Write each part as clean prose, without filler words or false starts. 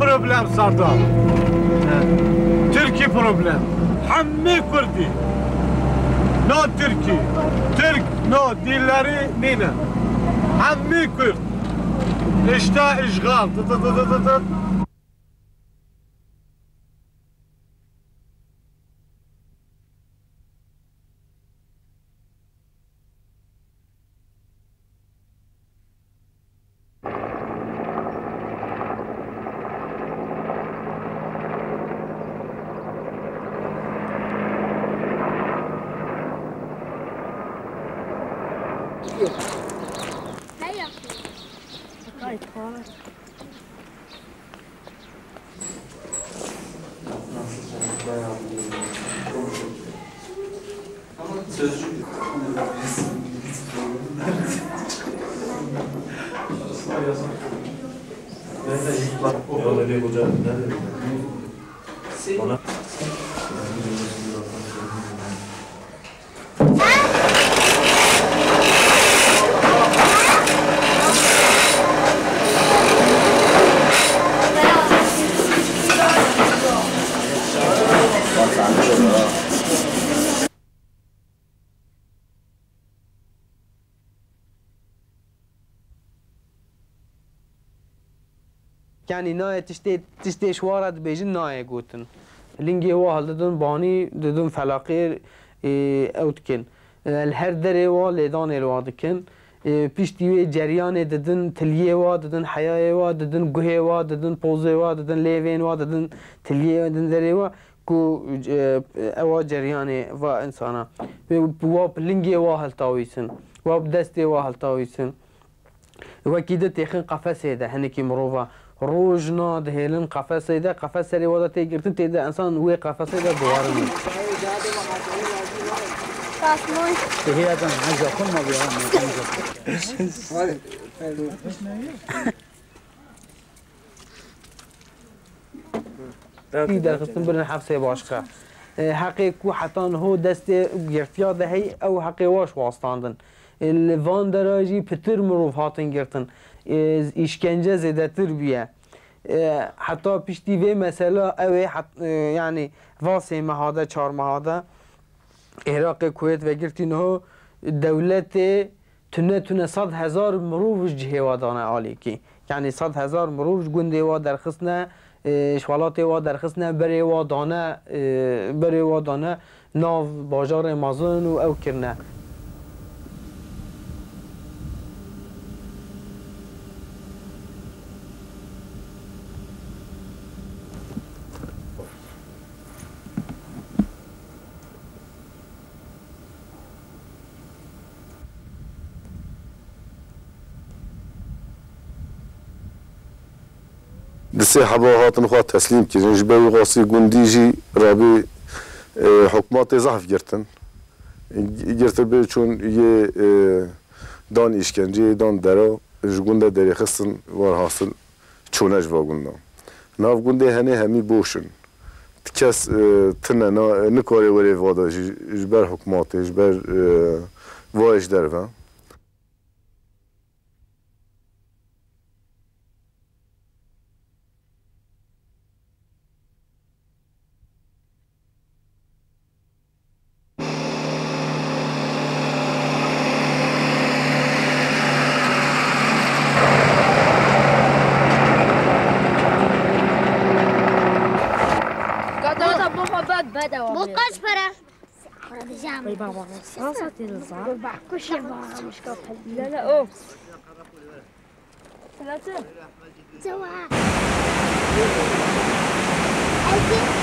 بروبلم سردار تركي بروبلم حمي كردي نو تركي ترك نو ديلاري نينا حمي كرد اشتا اشغال يعني ناي تشتيش وارد بيجي ناي قوتن لينجي واحد دون باني دون فلاقير أوتكن الهر دري والدان الوادكن بيشتوي جريان دون تليه وادن حياة وادن جهة وادن بوزة وادن ليفين وادن تليه دون دري وا كو أو جريان وإنسانا واب لينجي واحد تاويسن واب دستي واحد تاويسن وكيد تخن قفص هذا هنيكي مروفا روج ناد هيلن قفصي ده قفص اللي وضع تيجرتن تيدا إنسان ويا قفصي ده دوارني. هي هذا نجا كل ما بيعمل. في ده خصنا بدنا حفصي باشكا. حقيقة وحطان هو دستي جرتيا ده هي أو حقيقة واش واستاندن. الفان دراجي بتر مروف هاتن جرتن. işkence zedetir biye. Hatta piştiği mesela evi yani vasıy mahada çar mahada Irak'ı kuvvet ve girtin o devleti tüne 100,000 mürüvüş cihevadana aliki. Yani 100,000 mürüvüş gündeva derxısına şvalateva derxısına berevadana nav bajarı mazın ve evkirne. دسته حبوا هاتن خواهد تسلیم کردن جبهه قاسی گندیجی رابی حکمات ضعف گرتن به چون یه دان ایشکنجه دان درا جگنده دری خستن وار حاصل چونش واگندم ناف گنده هنه همی بوشن کس تنه نکاره وری وادا جبهه حکمات جبهه واش درو صاصتي الصعب كلشي مش كتحل لا لا اوف ثلاثه توا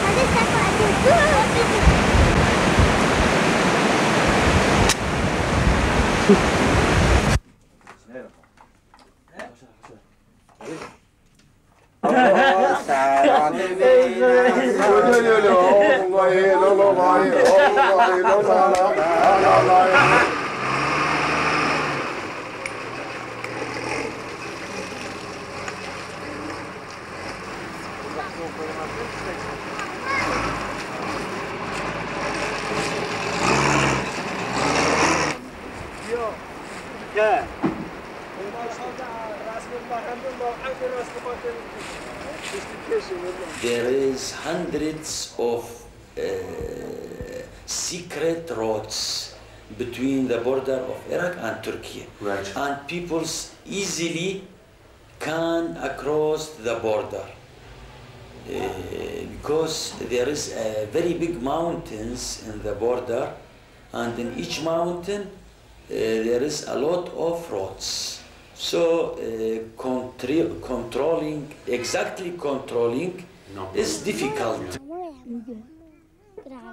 هذه تاكل There is hundreds of secret roads between the border of Iraq and Turkey, right. And people easily can across the border because there is very big mountains in the border, and in each mountain there is a lot of roads. So controlling no. is difficult.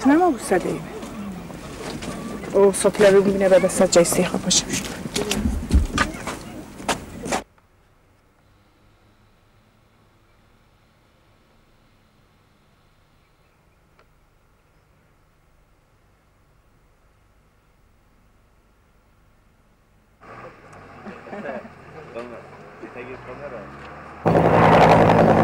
تنامو بسادة وصوت لابد من بعد الساعة جاي سيخة باش Thank you for that.